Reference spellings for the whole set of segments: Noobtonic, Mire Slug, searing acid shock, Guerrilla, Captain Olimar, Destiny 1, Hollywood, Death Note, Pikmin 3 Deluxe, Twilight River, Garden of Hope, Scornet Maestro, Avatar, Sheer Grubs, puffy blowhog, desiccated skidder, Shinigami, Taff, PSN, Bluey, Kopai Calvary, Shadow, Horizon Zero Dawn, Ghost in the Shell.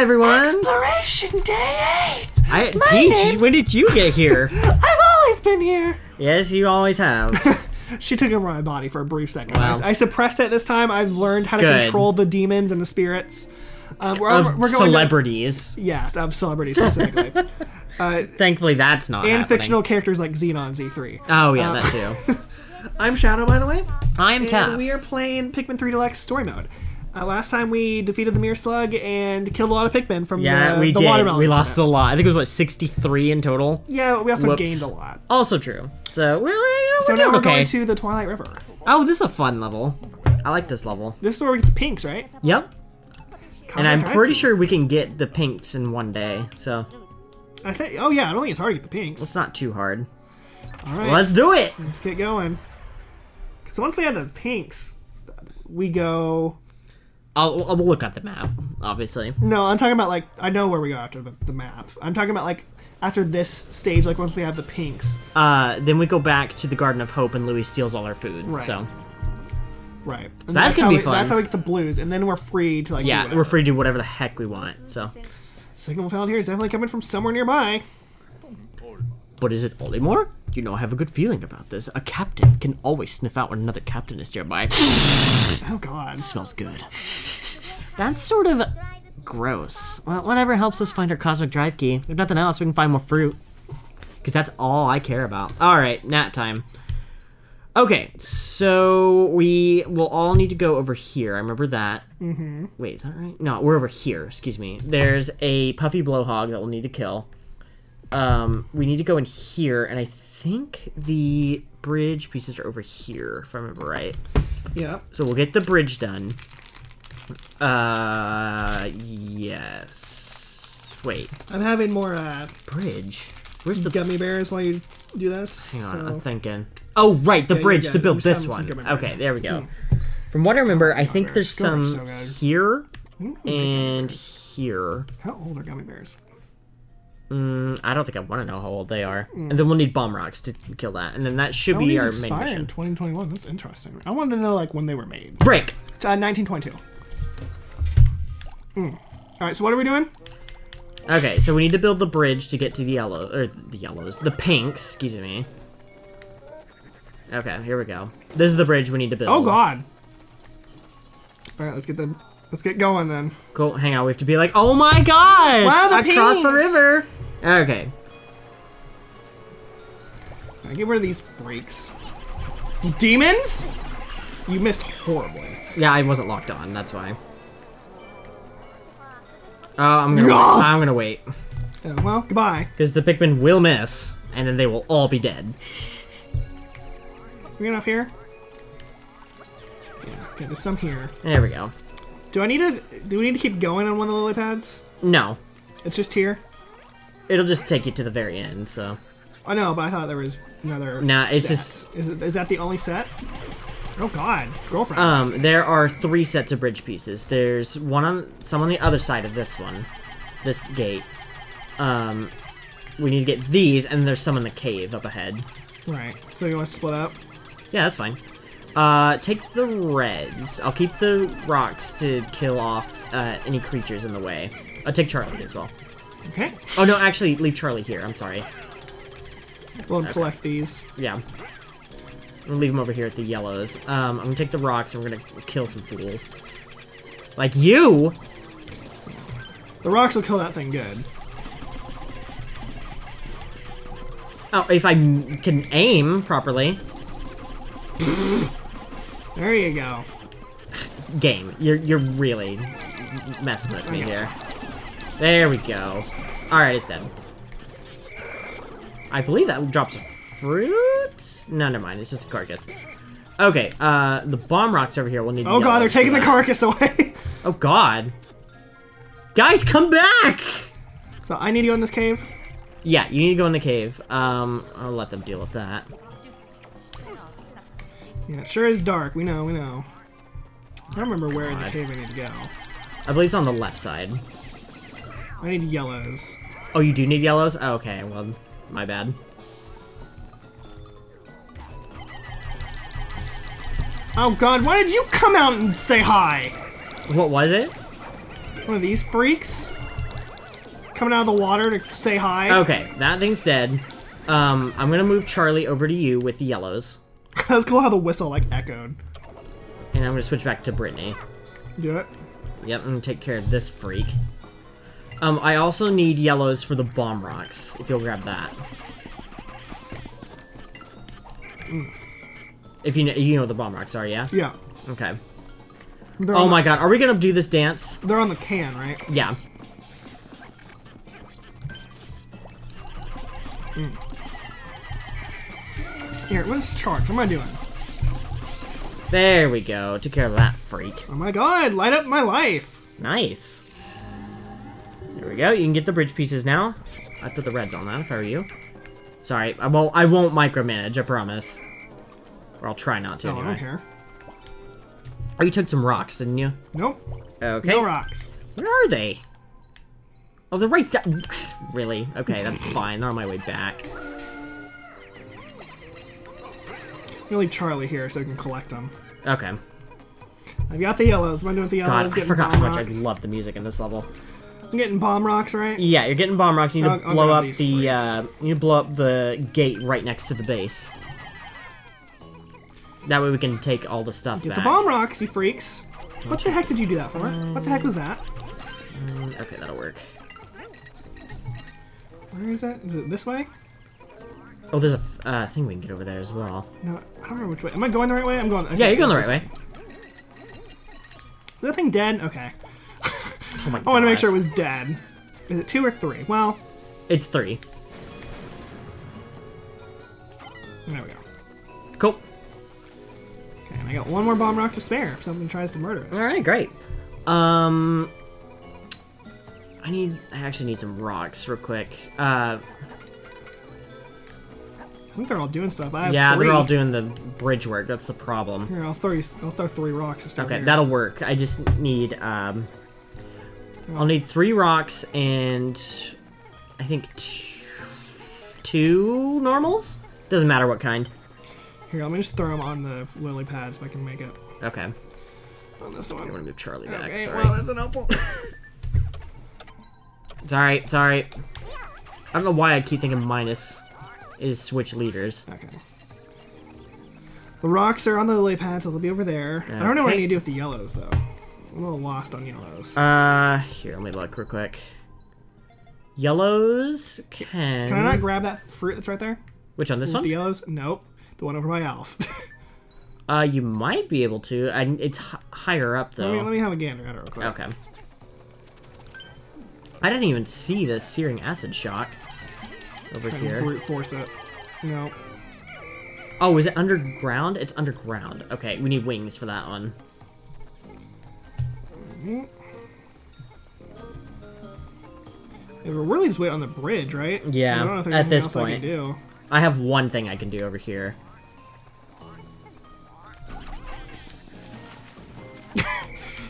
everyone. Exploration Day 8. Peach, when did you get here? I've always been here. Yes, you always have. She took over my body for a brief second. Wow. I suppressed it this time. I've learned how to control the demons and the spirits. We're going celebrities. Yes, of celebrities specifically. Thankfully, that's not happening. Fictional characters like Xenon Z3. Oh, yeah, that too. I'm Shadow, by the way. I'm Taff. We are playing Pikmin 3 Deluxe Story Mode. Last time we defeated the Mire Slug and killed a lot of Pikmin from the watermelon. We lost a lot. I think it was, what, 63 in total? Yeah, but we also gained a lot. Also true. So, now we're going to the Twilight River. Oh, this is a fun level. I like this level. This is where we get the pinks, right? Yep. And I'm pretty sure we can get the pinks in one day, so. Oh yeah, I don't think it's hard to get the pinks. Well, it's not too hard. All right. Let's do it! Let's get going. Because once we have the pinks, we go... I'll look at the map, obviously. No, I'm talking about, like, I know where we go after the map. I'm talking about, like, after this stage, like, once we have the pinks. Then we go back to the Garden of Hope and Louis steals all our food, right. So... Right. So that's gonna be fun. That's how we get the blues, and then we're free to like. Yeah, we're free to do whatever the heck we want. So, signal found here is definitely coming from somewhere nearby. But is it Olimar? You know, I have a good feeling about this. A captain can always sniff out when another captain is nearby. Oh God, this smells good. That's sort of gross. Well, whatever helps us find our cosmic drive key. If nothing else, we can find more fruit. Because that's all I care about. All right, nap time. Okay, so we will all need to go over here. I remember that. Mm-hmm. Wait, is that right? No, we're over here. Excuse me. There's a puffy blowhog that we'll need to kill. We need to go in here, and I think the bridge pieces are over here, if I remember right. Yeah. So we'll get the bridge done. Yes. Wait. I'm having more, Bridge? Where's the... Gummy bears while you do this? Hang on, I'm thinking... Oh, right, the bridge to build this one. Okay, there we go. From what I remember, I think there's some here and here. How old are gummy bears? I don't think I want to know how old they are. And then we'll need bomb rocks to kill that. And then that should be our main mission. 2021, that's interesting. I wanted to know, like, when they were made. Break! 1922. All right, so what are we doing? Okay, so we need to build the bridge to get to the yellow, or the yellows, the pinks, excuse me. Okay, here we go. This is the bridge we need to build. Oh God! All right, let's get going then. Cool. Hang on, we have to be like, oh my gosh! Wow, the pinks! Across the river. Okay. I get rid of these freaks. Demons! You missed horribly. Yeah, I wasn't locked on. That's why. Oh, I'm gonna wait. Oh, well, goodbye. Because the Pikmin will miss, and then they will all be dead. We enough here? Yeah, okay, there's some here. There we go. Do we need to keep going on one of the lily pads? No. It's just here? It'll just take you to the very end, so... I know, but I thought there was another set. It's just... Is that the only set? Oh God, girlfriend. There are 3 sets of bridge pieces. There's some on the other side of this one. This gate. We need to get these, and there's some in the cave up ahead. Right, so you want to split up? Yeah, that's fine. Take the reds. I'll keep the rocks to kill off any creatures in the way. I'll take Charlie as well. Okay. Oh, no, actually, leave Charlie here. I'm sorry. We'll collect these. Yeah. I'm going to leave them over here at the yellows. I'm going to take the rocks and we're going to kill some fools. Like you! The rocks will kill that thing good. Oh, if I can aim properly. There you go. Game, you're really messing with me here. There we go. All right, it's dead. I believe that drops a fruit. No, never mind. It's just a carcass. Okay, the bomb rocks over here. We'll need. Oh God, they're taking the carcass away. Oh God. Guys, come back. So I need you in this cave. Yeah, you need to go in the cave. I'll let them deal with that. Yeah, it sure is dark. We know, we know. I don't remember where in the cave I need to go. I believe it's on the left side. I need yellows. Oh, you do need yellows? Oh, okay, well, my bad. Oh God, why did you come out and say hi? What was it? One of these freaks? coming out of the water to say hi. Okay, that thing's dead. I'm going to move Charlie over to you with the yellows. That's cool how the whistle, like, echoed. And I'm going to switch back to Brittany. Do it. Yep, I'm going to take care of this freak. I also need yellows for the bomb rocks, if you'll grab that. Mm. If you know what the bomb rocks are, yeah? Yeah. Okay. They're oh my god, are we going to do this dance? They're on the can, right? Yeah. Mm. Here, what's charge? What am I doing? There we go. Took care of that freak. Oh my god, light up my life. Nice. There we go. You can get the bridge pieces now. I put the reds on that if I were you. Sorry, I won't micromanage, I promise. Or I'll try not to anyway. I don't care. Oh, you took some rocks, didn't you? Nope. Okay. No rocks. Where are they? Oh, they're right there. Really? Okay, that's fine. They're on my way back. I'm gonna leave Charlie here so we can collect them. Okay. I've got the yellows. What am I doing with the yellows? God, I forgot how much I love the music in this level. I'm getting bomb rocks, right? Yeah, you're getting bomb rocks. You need to blow up the you need to blow up the gate right next to the base. That way we can take all the stuff back. Get the bomb rocks, you freaks! What the heck did you do that for? What the heck was that? Okay, that'll work. Where is that? Is it this way? Oh, there's a thing we can get over there as well. No, I don't know which way. Am I going the right way? I'm going. Okay, yeah, you're going the right way. Is that thing dead? Okay. Oh my god. I want to make sure it was dead. Is it 2 or 3? Well, it's 3. There we go. Cool. Okay, and I got one more bomb rock to spare if something tries to murder us. All right, great. I actually need some rocks real quick. I think they're all doing stuff. I have three. They're all doing the bridge work. That's the problem. Here, I'll throw 3 rocks and stuff. Okay, that'll work. I just need I'll need 3 rocks and I think 2 normals. Doesn't matter what kind. Here, let me just throw them on the lily pads if I can make it. Okay. On this one. I want to move Charlie back. Okay, sorry. Well, that's unhelpful. Sorry, sorry. I don't know why I keep thinking minus. Is switch leaders. Okay. The rocks are on the lily pad, so they'll be over there. Okay. I don't know what I need to do with the yellows, though. I'm a little lost on yellows. Here, let me look real quick. Yellows can... Can I not grab that fruit that's right there? Which one, this one? The yellows? Nope. The one over by Alf. You might be able to. It's higher up, though. Let me have a gander at it real quick. Okay. I didn't even see the searing acid shock. Over here. Brute force it. No. Oh, is it underground? It's underground. Okay, we need wings for that one. Mm-hmm. Yeah, we're really just waiting on the bridge, right? Yeah. I don't know if there's anything else I can do. I have one thing I can do over here.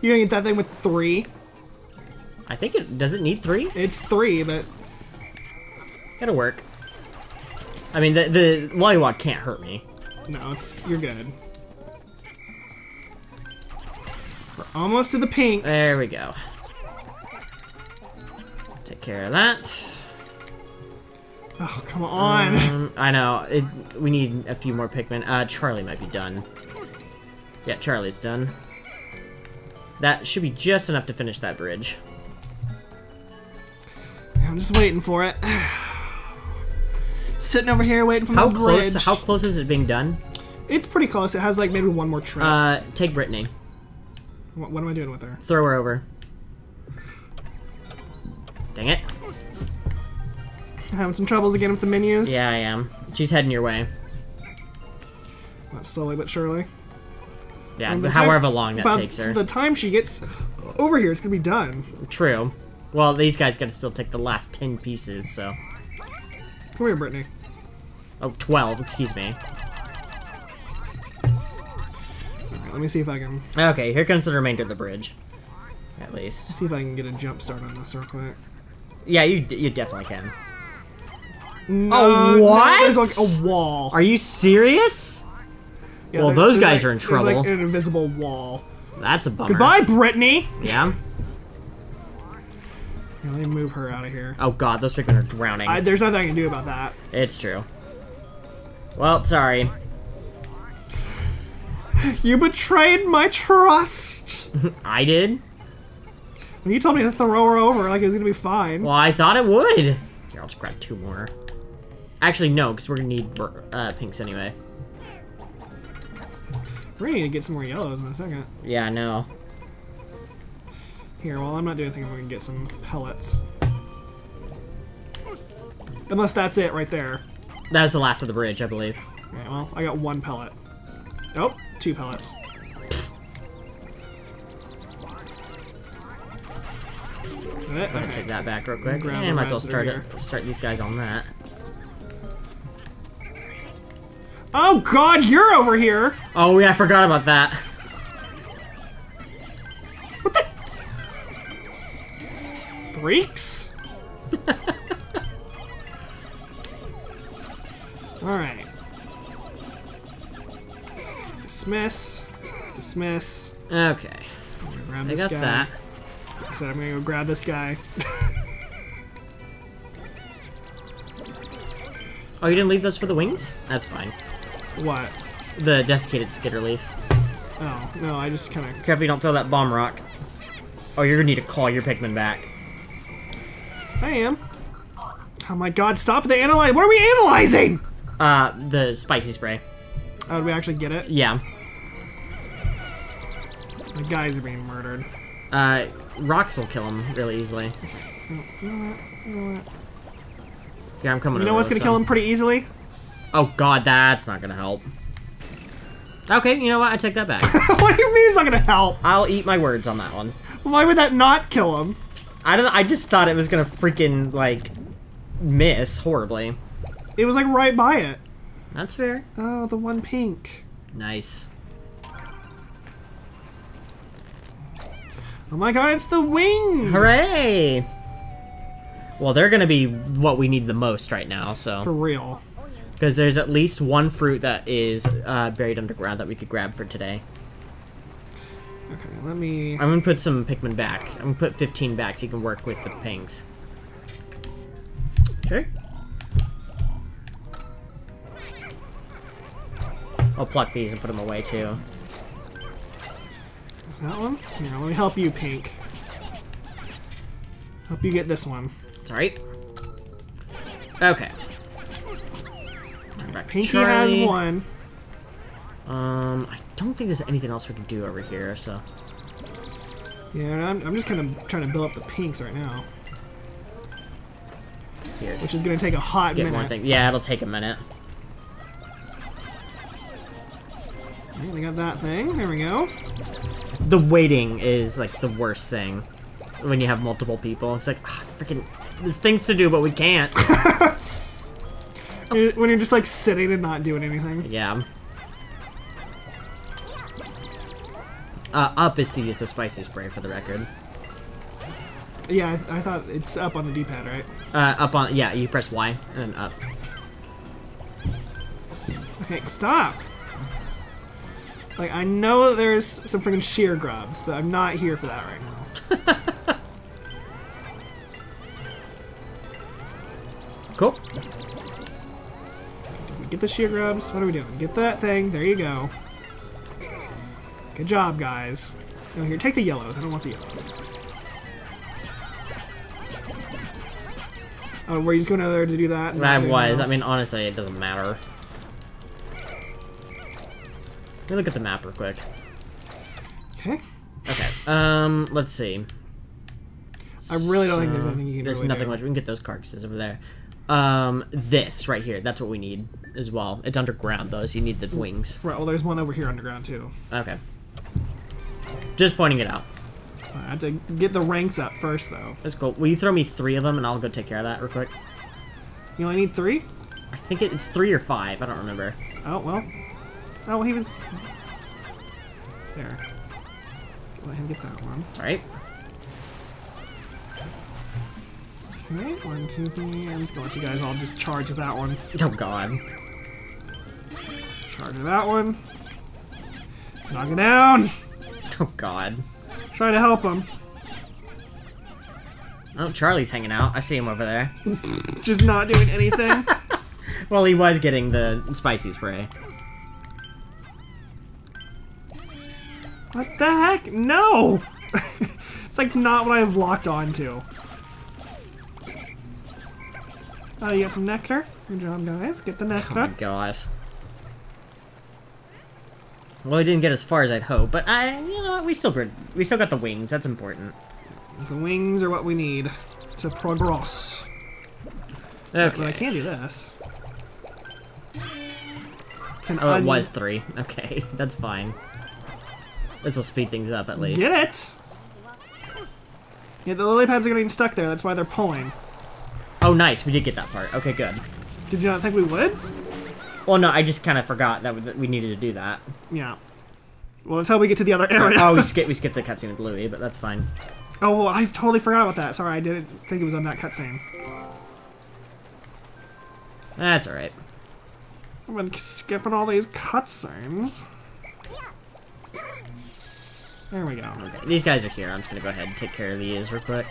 You're gonna get that thing with 3? I think it does. It need 3? It's 3, but. It'll work. I mean, the lollywog can't hurt me. No, you're good. We're almost to the pinks. There we go. Take care of that. Oh, come on. I know. We need a few more Pikmin. Charlie might be done. Yeah, Charlie's done. That should be just enough to finish that bridge. I'm just waiting for it. Sitting over here waiting for my bridge. How close is it being done? It's pretty close. It has like maybe one more trip. Take Brittany. What am I doing with her? Throw her over. Dang it. Having some troubles again with the menus? Yeah, I am. She's heading your way. Not slowly but surely. Yeah, however long that takes her. By the time she gets over here, it's going to be done. True. Well, these guys got to still take the last 10 pieces, so... Come here, Brittany. Oh, 12, excuse me. Alright, let me see if I can... Okay, here comes the remainder of the bridge. At least. Let's see if I can get a jump start on this real quick. Yeah, you definitely can. No, oh, what? No, there's like a wall. Are you serious? Yeah, well, those guys are in trouble. There's like an invisible wall. That's a bummer. Goodbye, Brittany! Yeah. Yeah, let me move her out of here. Oh god, those Pikmin are drowning. There's nothing I can do about that. It's true. Well, sorry. You betrayed my trust! I did? You told me to throw her over like it was gonna be fine. Well, I thought it would. Here, I'll just grab two more. Actually, no, because we're gonna need pinks anyway. We're gonna need to get some more yellows in a second. Yeah, I know. Here, well, I'm not doing anything. I'm gonna get some pellets. Unless that's it right there. That was the last of the bridge, I believe. Alright, well, I got one pellet. Oh, two pellets. I'm gonna take that back real quick. And I might as well start these guys on that. Oh god, you're over here! Oh yeah, I forgot about that. What the? Freaks? Alright. Dismiss. Dismiss. Okay. I got that. So I'm gonna go grab this guy. Oh, you didn't leave those for the wings? That's fine. What? The desiccated skidder leaf. Oh, no, I just kinda... Careful you don't throw that bomb rock. Oh, you're gonna need to call your Pikmin back. I am. Oh my god, stop the analyze! What are we analyzing?! The spicy spray. Oh, did we actually get it? Yeah. The guys are being murdered. Rocks will kill him really easily. Yeah, I'm coming over. You know what's gonna kill him pretty easily? Oh god, that's not gonna help. Okay, you know what? I take that back. What do you mean it's not gonna help? I'll eat my words on that one. Why would that not kill him? I don't know, I just thought it was gonna freaking, like, miss horribly. It was, like, right by it. That's fair. Oh, the one pink. Nice. Oh my god, it's the wing! Hooray! Well, they're gonna be what we need the most right now, so... For real. Because there's at least one fruit that is buried underground that we could grab for today. Okay, let me... I'm gonna put some Pikmin back. I'm gonna put 15 back so you can work with the pings. Sure. I'll pluck these and put them away, too. That one? Here, let me help you, Pink. Help you get this one. It's alright. Okay. Right, Pinky has one. I don't think there's anything else we can do over here, so... Yeah, I'm just kind of trying to build up the pinks right now. Here. Which is going to take a hot minute. More thing. Yeah, it'll take a minute. Alright, we got that thing. There we go. The waiting is, like, the worst thing when you have multiple people. It's like, ah, freaking, there's things to do, but we can't. When you're just, like, sitting and not doing anything. Yeah. Up is to use the spicy spray, for the record. Yeah, I thought it's up on the D-pad, right? Up on, yeah, you press Y and up. Okay, stop! Like, I know that there's some freaking sheer grubs, but I'm not here for that right now. Cool. Get the sheer grubs. What are we doing? Get that thing. There you go. Good job, guys. No, here, take the yellows. I don't want the yellows. Oh, were you just going over there to do that? I was. I mean, honestly, it doesn't matter. Let me look at the map real quick. Okay. Okay. Let's see. I really don't think there's anything you can do. There's nothing much. We can get those carcasses over there. This right here. That's what we need as well. It's underground though, so you need the wings. Right. Well, there's one over here underground too. Okay. Just pointing it out. So I have to get the ranks up first though. That's cool. Will you throw me 3 of them and I'll go take care of that real quick? You only need 3? I think it's 3 or 5. I don't remember. Oh well. Oh, he was... There. Let him get that one. Alright. Okay, 1, 2, 3... I'm just gonna let you guys all just charge that one. Oh god. Charge that one. Knock it down! Oh god. Try to help him. Oh, Charlie's hanging out. I see him over there. Just not doing anything? Well, he was getting the spicy spray. What the heck? No! It's like not what I have locked onto. Oh, you got some nectar? Good job, guys. Get the nectar. Oh my gosh. Well, he didn't get as far as I'd hope, but you know, we still got the wings. That's important. The wings are what we need to progress. Okay. But I can't do this. Oh, it was 3. Okay, that's fine. This will speed things up at least. Get it! Yeah, the lily pads are getting stuck there. That's why they're pulling. Oh, nice. We did get that part. Okay, good. Did you not think we would? Well, no, I just kind of forgot that we needed to do that. Yeah. Well, that's how we get to the other area. Oh, we skipped the cutscene of Bluey, but that's fine. Oh, well, I totally forgot about that. Sorry, I didn't think it was on that cutscene. That's alright. I've been skipping all these cutscenes. There we go. Okay, these guys are here. I'm just going to go ahead and take care of these real quick.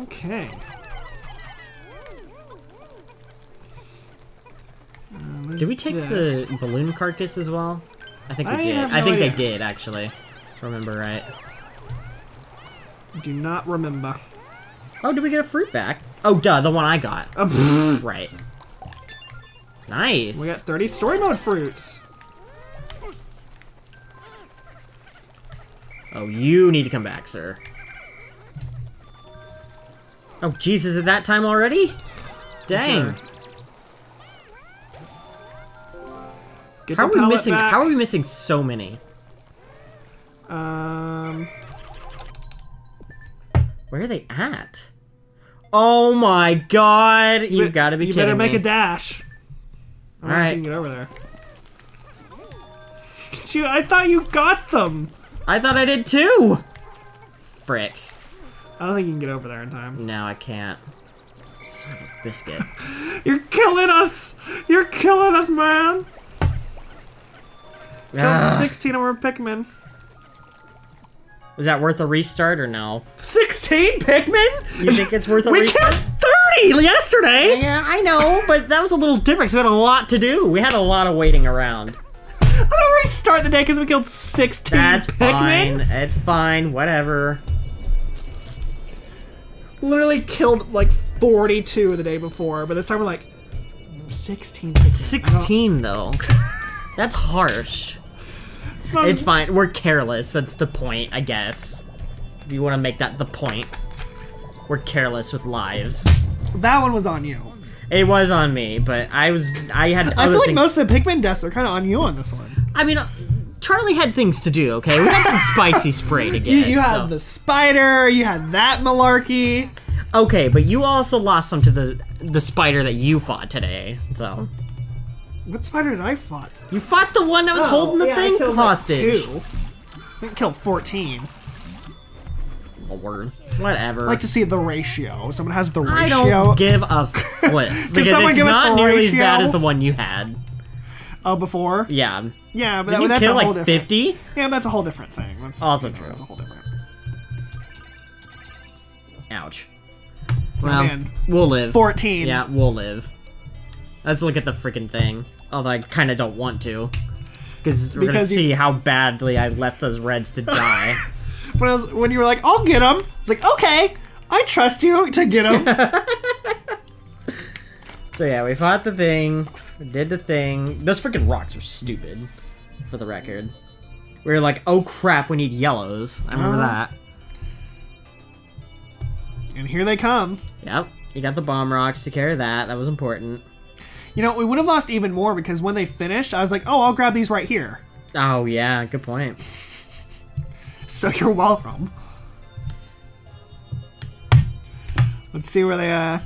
Okay. Did we take the balloon carcass as well? I think we did. I think they did, actually. Remember right. Do not remember. Oh, did we get a fruit back? Oh, duh, the one I got. Right. Nice. We got 30 story mode fruits. Oh, you need to come back, sir. Oh, Jesus, is it that time already? Dang. Sure. How are we missing so many? Where are they at? Oh my god! You've got to be kidding me. You better make a dash. All right. I don't know if you can get over there. Did you? I thought you got them. I thought I did too. Frick. I don't think you can get over there in time. No, I can't. Son of a biscuit. You're killing us! You're killing us, man! Killed 16 of our Pikmin. Was that worth a restart or no? 16 Pikmin? You think it's worth a restart? We killed 30 yesterday! Yeah, I know, but that was a little different because we had a lot to do. We had a lot of waiting around. I'm gonna restart the day because we killed 16 Pikmin? Fine. It's fine, whatever. Literally killed like 42 the day before, but this time we're like, 16 Pikmin. 16 though. That's harsh. It's fine. We're careless. That's the point, I guess. If you want to make that the point. We're careless with lives. That one was on you. It was on me, but I feel like things. Most of the Pikmin deaths are kind of on you on this one. I mean, Charlie had things to do, okay? We got the spicy spray to get. You had the spider. You had that malarkey. Okay, but you also lost some to the spider that you fought today, so... What spider did I fight? You fought the one that was holding the thing hostage. Like 2. I think killed 14. Lord. Whatever. I'd like to see the ratio. Someone has the ratio. I don't give a flip. Because it's not nearly as bad as the one you had. Oh, before? Yeah. Yeah, but that's a whole different... 50? Yeah, that's a whole different thing. That's also true. That's a whole different... Ouch. Well, man. We'll live. 14. Yeah, we'll live. Let's look at the freaking thing. Although I kind of don't want to. Because we're going to see how badly I left those reds to die. When you were like, I'll get them. It's like, okay, I trust you to get them. So yeah, we fought the thing. We did the thing. Those freaking rocks are stupid, for the record. We were like, oh crap, we need yellows. I remember that. And here they come. Yep. You got the bomb rocks to carry that. That was important. You know, we would have lost even more because when they finished, I was like, oh, I'll grab these right here. Oh, yeah, good point. So you're welcome. Let's see where they,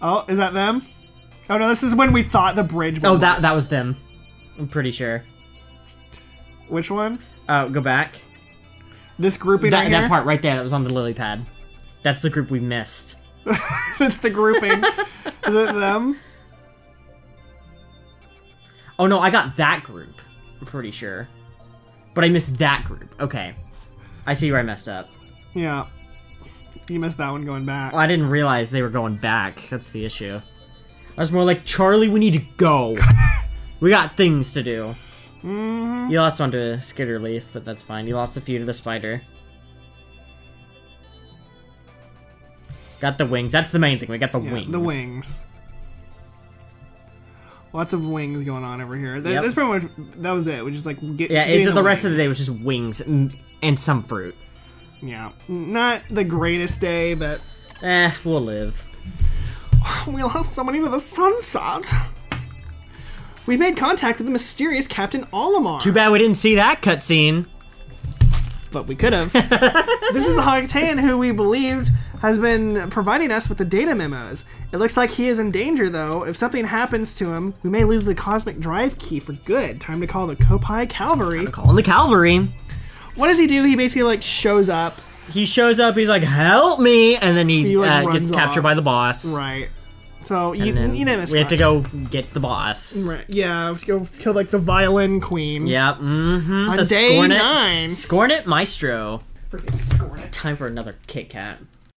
Oh, is that them? Oh, no, this is when we thought the bridge was... Oh, that was them. I'm pretty sure. Which one? Go back. This grouping right here? That part right there that was on the lily pad. That's the group we missed. That's the grouping. Is it them? Oh, no, I got that group, I'm pretty sure. But I missed that group. Okay. I see where I messed up. Yeah. You missed that one going back. Well, I didn't realize they were going back. That's the issue. I was more like, Charlie, we need to go. We got things to do. Mm-hmm. You lost one to Skidder Leaf, but that's fine. You lost a few to the spider. Got the wings. That's the main thing. We got the wings. The wings. Lots of wings going on over here. Yep. That's pretty much, that was it. We just like get, yeah, it's the rest of the day was just wings and some fruit. Yeah, not the greatest day, but we'll live. We lost somebody with a sunset. We made contact with the mysterious Captain Olimar. Too bad we didn't see that cutscene. But we could have. This is the Hogtan who we believed has been providing us with the data memos. It looks like he is in danger, though. If something happens to him, we may lose the cosmic drive key for good. Time to call the Kopai Calvary. Time to call the Calvary. What does he do? He basically, like, shows up. He shows up, he's like, help me! And then he like, gets captured by the boss. Right. So, you know, we have to go get the boss. Right. Yeah, we have to go kill, like, the violin queen. Yeah, mm-hmm. On day 9. Scornet Maestro. Freaking Scornet. Time for another Kit Kat.